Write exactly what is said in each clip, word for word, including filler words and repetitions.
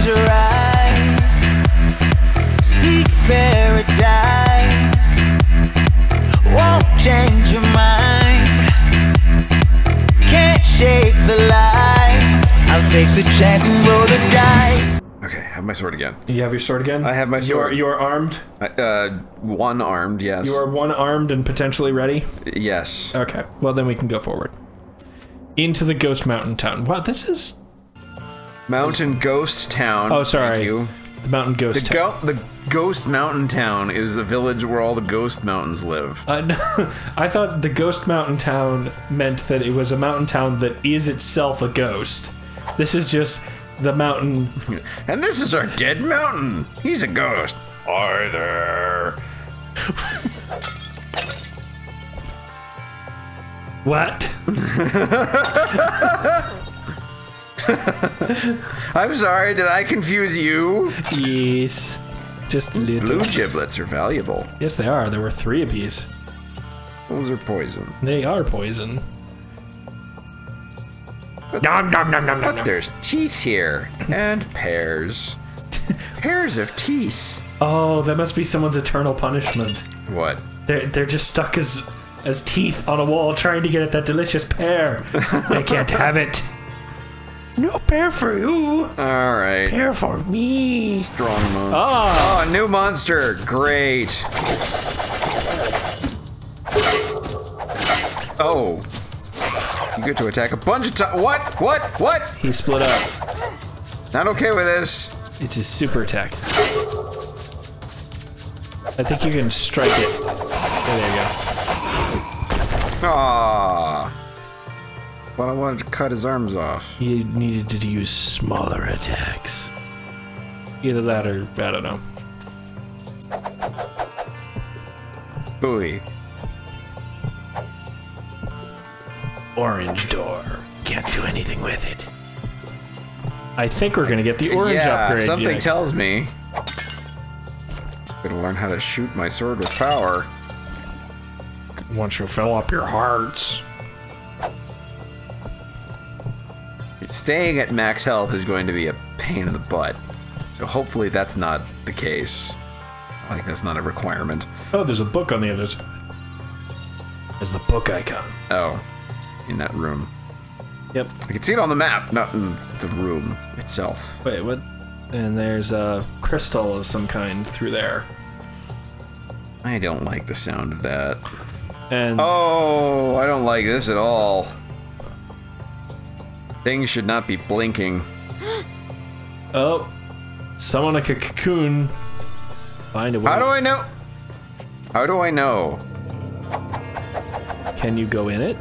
close your eyes, seek paradise, won't change your mind, can't shake the lights, I'll take the chance and roll the dice. Okay, I have my sword again. You have your sword again? I have my sword. You are, you are armed? I, uh, one armed, yes. You are one armed and potentially ready? Yes. Okay, well then we can go forward. Into the Ghost Mountain Town. Wow, this is... Mountain Ghost Town. Oh, sorry. Thank you. The Mountain Ghost the Town. Go the Ghost Mountain Town is a village where all the ghost mountains live. Uh, no, I thought the Ghost Mountain Town meant that it was a mountain town that is itself a ghost. This is just the mountain. And this is our dead mountain. He's a ghost. Hi there. What? I'm sorry, did I confuse you? Yes. Just a little. Blue giblets are valuable. Yes, they are. There were three apiece. Those are poison. They are poison. But, nom, nom, nom, nom, but nom. There's teeth here. And pears. Pairs of teeth. Oh, that must be someone's eternal punishment. What? They're, they're just stuck as, as teeth on a wall trying to get at that delicious pear. They can't have it. No pear for you. All right. Pear for me. Strong monster. Oh, oh new monster. Great. Oh. You get to attack a bunch of times. What? What? What? He split up. Not okay with this. It's his super attack. I think you can strike it. Oh, there you go. Aww. But I wanted to cut his arms off. He needed to use smaller attacks. Either that or, I don't know. Buoy. Orange door. Can't do anything with it. I think we're gonna get the orange yeah, upgrade. Something next. Tells me. I'm gonna learn how to shoot my sword with power. Once you fill up your hearts. Staying at max health is going to be a pain in the butt. So hopefully that's not the case. I think that's not a requirement. Oh, there's a book on the other side. There's the book icon. Oh, in that room. Yep. I can see it on the map, not in the room itself. Wait, what? And there's a crystal of some kind through there. I don't like the sound of that. And oh, I don't like this at all. Things should not be blinking. Oh, someone like a cocoon. Find a way. How do I know? How do I know? Can you go in it?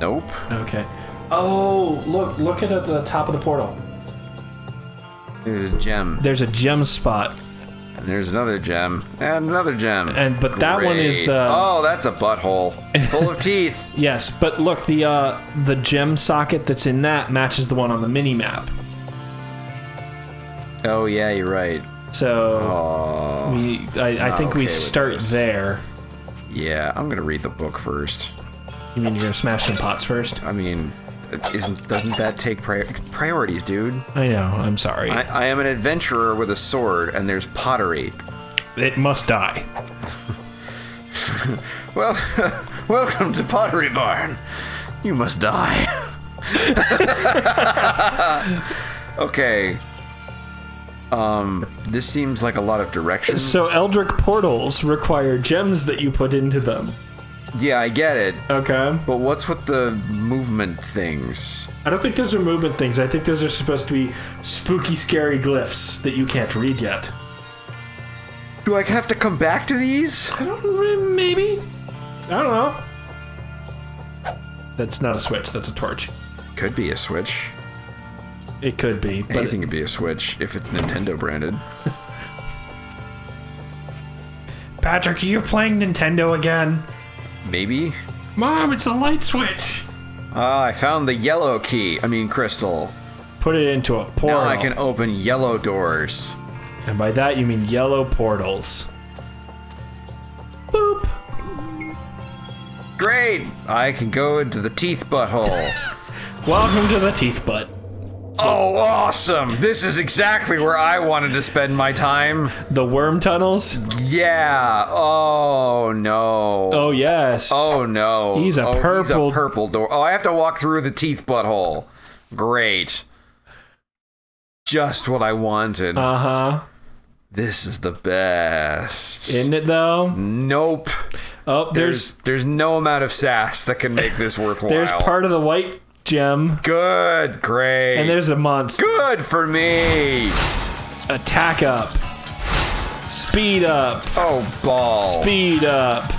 Nope. Okay. Oh, look! Look at the top of the portal. There's a gem. There's a gem spot. And there's another gem. And another gem. And but Great. That one is the Oh, that's a butthole. Full of teeth. Yes, but look, the uh the gem socket that's in that matches the one on the mini map. Oh yeah, you're right. So oh, we I, I think okay we start there. Yeah, I'm gonna read the book first. You mean you're gonna smash some pots first? I mean Isn't, doesn't that take prior priorities, dude? I know, I'm sorry. I, I am an adventurer with a sword, and there's pottery. It must die. Well, welcome to Pottery Barn. You must die. Okay. Um, this seems like a lot of directions. So Eldritch portals require gems that you put into them. Yeah, I get it. Okay. But what's with the movement things? I don't think those are movement things. I think those are supposed to be spooky, scary glyphs that you can't read yet. Do I have to come back to these? I don't maybe. I don't know. That's not a switch. That's a torch. Could be a switch. It could be. Anything but it... could be a switch if it's Nintendo branded. Patrick, are you playing Nintendo again? Maybe. Mom, it's a light switch. Ah, uh, I found the yellow key. I mean, crystal. Put it into a portal. Now I can open yellow doors. And by that, you mean yellow portals. Boop. Great. I can go into the teeth butthole. Welcome to the teeth butt. Oh, awesome! This is exactly where I wanted to spend my time. The worm tunnels? Yeah. Oh, no. Oh, yes. Oh, no. He's a oh, purple... He's a purple door. Oh, I have to walk through the teeth butthole. Great. Just what I wanted. Uh-huh. This is the best. Isn't it, though? Nope. Oh, there's... There's, there's no amount of sass that can make this worthwhile. There's part of the white... gem. Good, great. And there's a monster. Good for me. Attack up. Speed up. Oh, ball. Speed up.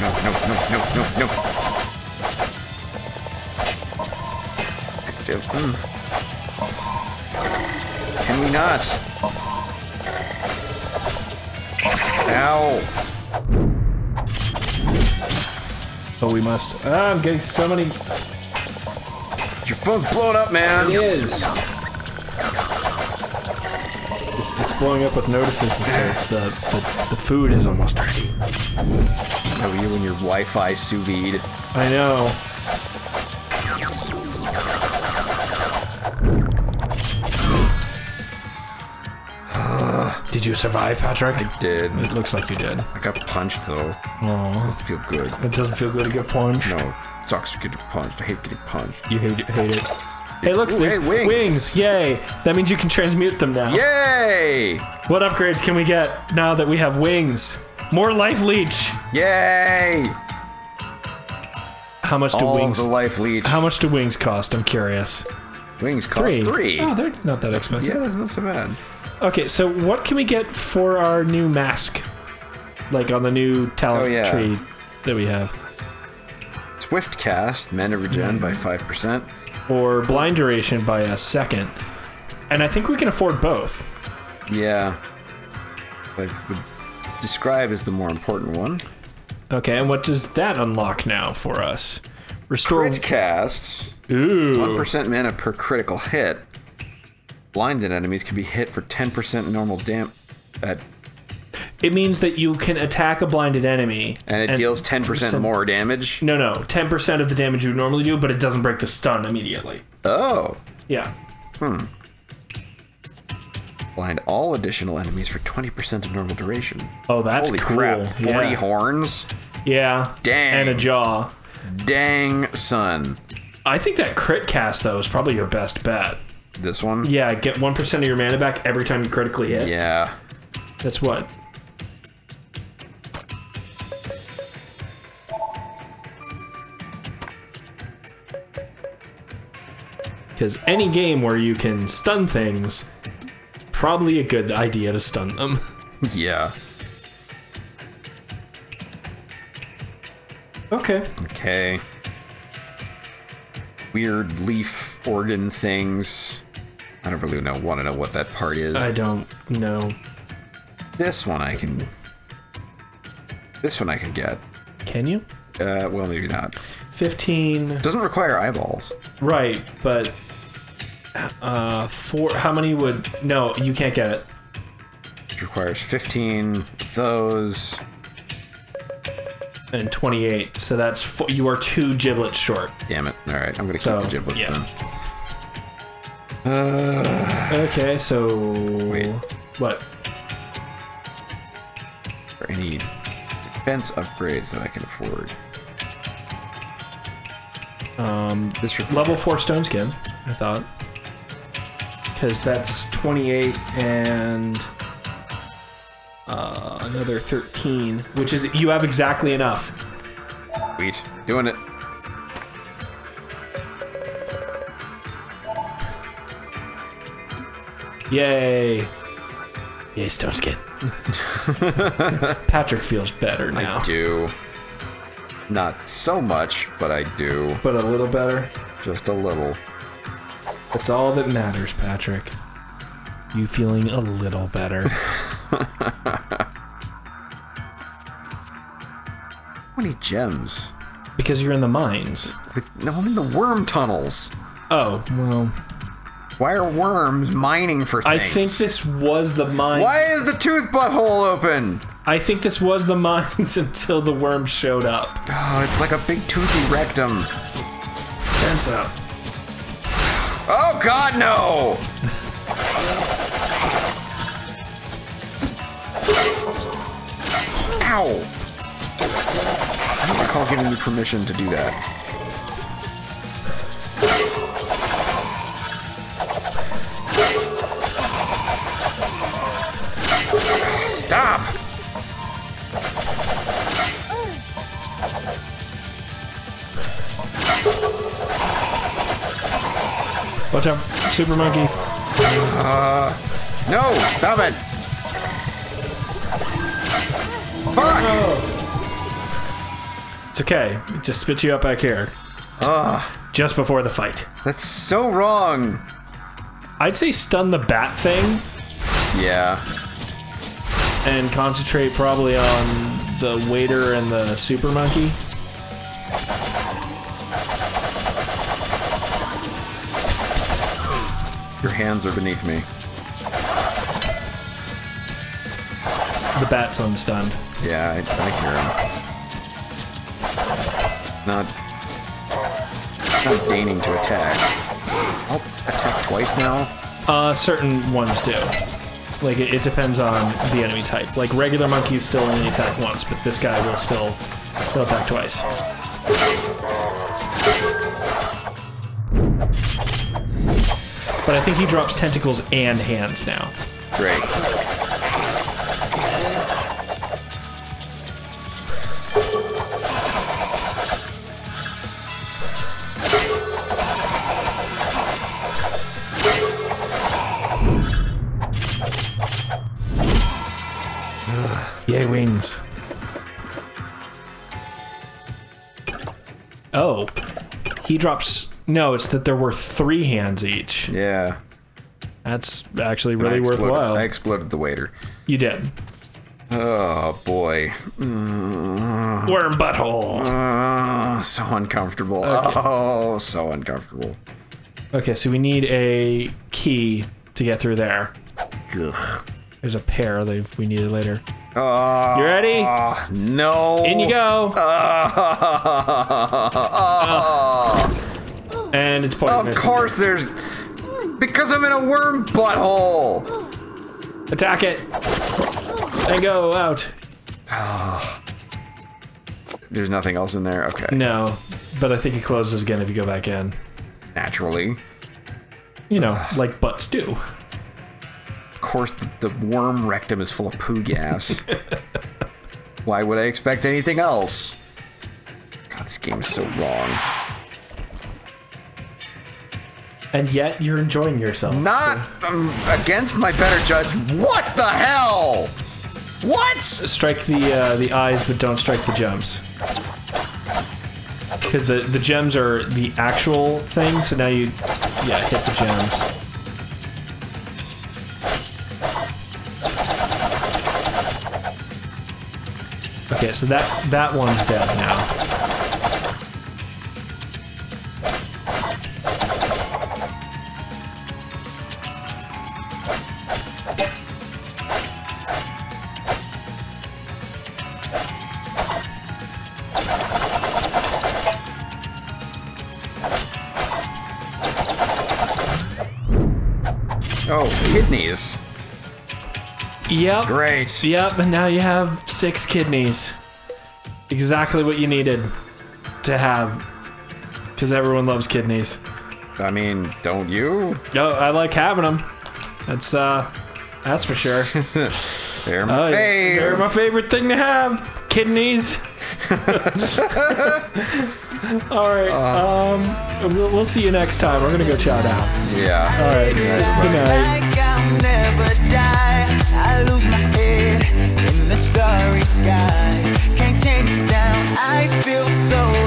No, no, no, no, no, no, no. Mm. Can we not? Ow. Oh, we must. Ah, I'm getting so many. Your phone's blown up, man. It is. It's, it's blowing up with notices that the, the, the, the food is almost ready. Oh, you and your Wi-Fi sous vide. I know. Did you survive, Patrick? I did. It looks like you did. I got punched, though. Aww. It doesn't feel good. It doesn't feel good to get punched? No. It sucks to get punched. I hate getting punched. You hate it. Hate it. Hey, look, Ooh, there's hey, wings. wings. Yay. That means you can transmute them now. Yay! What upgrades can we get now that we have wings? More life leech. Yay! How much do All wings... All the life leech. How much do wings cost? I'm curious. Wings cost three. three. Oh, they're not that expensive. Yeah, that's not so bad. Okay, so what can we get for our new mask? Like on the new talent oh, yeah. tree that we have. Swift cast, mana regen mm-hmm. by five percent. Or blind duration by a second. And I think we can afford both. Yeah. I would describe as the more important one. Okay, and what does that unlock now for us? Restore... Crit cast. Ooh. one percent mana per critical hit. Blinded enemies can be hit for ten percent normal damage. Uh, it means that you can attack a blinded enemy. And it and deals ten percent more damage? No, no. ten percent of the damage you would normally do, but it doesn't break the stun immediately. Oh. Yeah. Hmm. Blind all additional enemies for twenty percent of normal duration. Oh, that's Holy cool. Holy crap. forty yeah. horns? Yeah. Dang. And a jaw. Dang, son. I think that crit cast, though, is probably your best bet. This one? Yeah, get one percent of your mana back every time you critically hit. Yeah. That's what? Because any game where you can stun things, probably a good idea to stun them. Yeah. Okay. Okay. Weird leaf organ things. I don't really know, want to know what that part is. I don't know. This one I can... This one I can get. Can you? Uh, well, maybe not. fifteen... Doesn't require eyeballs. Right, but... Uh, four... How many would... No, you can't get it. It requires fifteen of those... And twenty-eight, so that's... Four, you are two giblets short. Damn it. Alright, I'm gonna so, keep the giblets yeah. then. Uh, okay, so... Wait. What? For any defense upgrades that I can afford. Um, this level four stone skin, I thought. Because that's twenty-eight and... Uh, another thirteen, which is... You have exactly enough. Sweet. Doing it. Yay! Yay, stone skin. Patrick feels better now. I do. Not so much, but I do. But a little better? Just a little. That's all that matters, Patrick. You feeling a little better. How many gems? Because you're in the mines. No, I'm in the worm tunnels. Oh, well... Why are worms mining for things? I think this was the mine. Why is the tooth butthole open? I think this was the mines until the worm showed up. Oh, it's like a big toothy rectum. Fence up. Oh God, no! Ow! I don't recall giving you permission to do that. Stop! Watch out, Super Monkey. Uh, no, stop it! Fuck! Oh. It's okay. It just spit you up back here. Uh, just before the fight. That's so wrong. I'd say stun the bat thing. Yeah. And concentrate probably on the waiter and the super monkey. Your hands are beneath me. The bat's unstunned. Yeah, I, I hear him. Not, not deigning to attack. I'll attack twice now? Uh, certain ones do. Like, it, it depends on the enemy type. Like, regular monkeys still only attack once, but this guy will still he'll attack twice. But I think he drops tentacles and hands now. Great. Yay, wings. Oh. He drops... No, it's that there were three hands each. Yeah. That's actually really worthwhile. I exploded the waiter. You did. Oh, boy. Mm. Worm butthole. Uh, so uncomfortable. Okay. Oh, so uncomfortable. Okay, so we need a key to get through there. Ugh. There's a pair that we needed later. Uh, you ready? Uh, no. In you go. Uh, uh, uh, and it's pointless. Of course there's... Because I'm in a worm butthole. Attack it. And go out. Uh, there's nothing else in there? Okay. No. But I think it closes again if you go back in. Naturally. You know, uh, like butts do. Of course, the worm rectum is full of poo gas. Why would I expect anything else? God, this game is so wrong. And yet, you're enjoying yourself. Not so. um, against my better judgment. What the hell? What? Strike the uh, the eyes, but don't strike the gems. Because the the gems are the actual thing. So now you, yeah, hit the gems. Okay, so that that one's dead now. Oh, kidneys. Yep. Great. Yep, and now you have six kidneys. Exactly what you needed to have. Because everyone loves kidneys. I mean, don't you? No, I like having them. That's, uh, that's for sure. They're my uh, favorite. They're my favorite thing to have. Kidneys. Alright, uh, um, we'll, we'll see you next time. We're gonna go chow down. Yeah. Alright, good night. Like I'll never die. I lose my head in the starry skies. Can't change it down, I feel so